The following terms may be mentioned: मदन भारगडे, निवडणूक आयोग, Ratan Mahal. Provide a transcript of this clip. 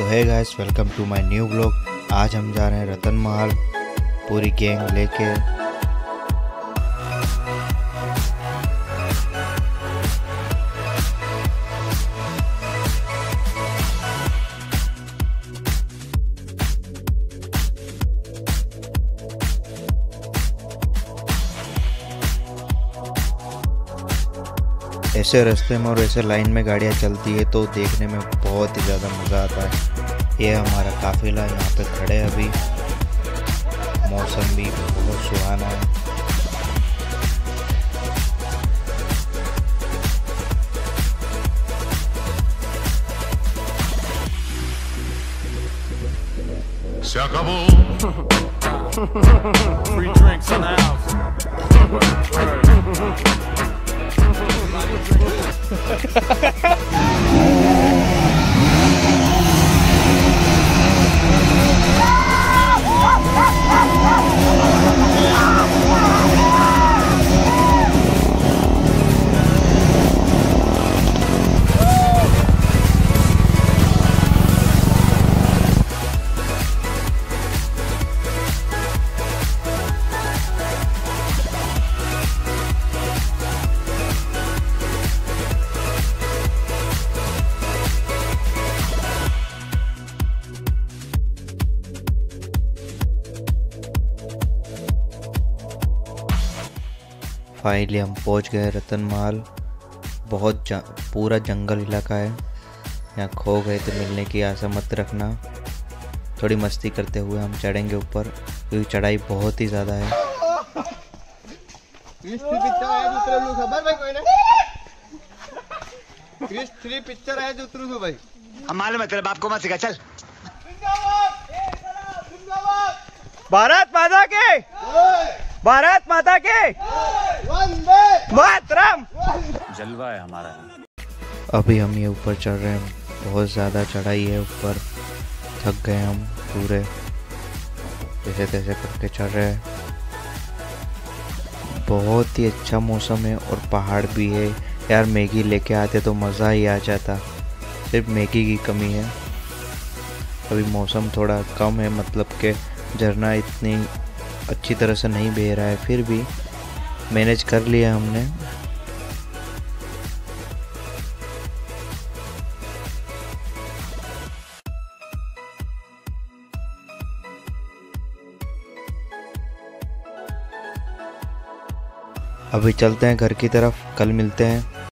तो है guys, welcome to my new vlog. आज हम जा रहे हैं रतन महल पूरी गैंग लेके। ऐसे रास्ते में और ऐसे लाइन में गाड़ियाँ चलती है तो देखने में बहुत ही ज़्यादा मज़ा आता है। ये हमारा काफ़िला यहाँ पे खड़े है। अभी मौसम भी बहुत सुहाना है। Free drinks in the house. Finally हम पहुंच गए रतन महल। बहुत पूरा जंगल इलाका है। यहाँ खो गए तो मिलने की आशा मत रखना। थोड़ी मस्ती करते हुए हम चढ़ेंगे ऊपर, क्योंकि चढ़ाई बहुत ही ज़्यादा है। आपको मत सिखा, चल। भारत माता के, भारत माता के, जलवा है हमारा। अभी हम ये ऊपर चढ़ रहे हैं। बहुत ज़्यादा चढ़ाई है ऊपर, थक गए हम पूरे। जैसे तैसे करके चढ़ रहे हैं। बहुत ही अच्छा मौसम है और पहाड़ भी है। यार मैगी लेके आते तो मज़ा ही आ जाता। सिर्फ मैगी की कमी है। अभी मौसम थोड़ा कम है, मतलब कि झरना इतनी अच्छी तरह से नहीं बह रहा है, फिर भी मैनेज कर लिया हमने। अभी चलते हैं घर की तरफ। कल मिलते हैं।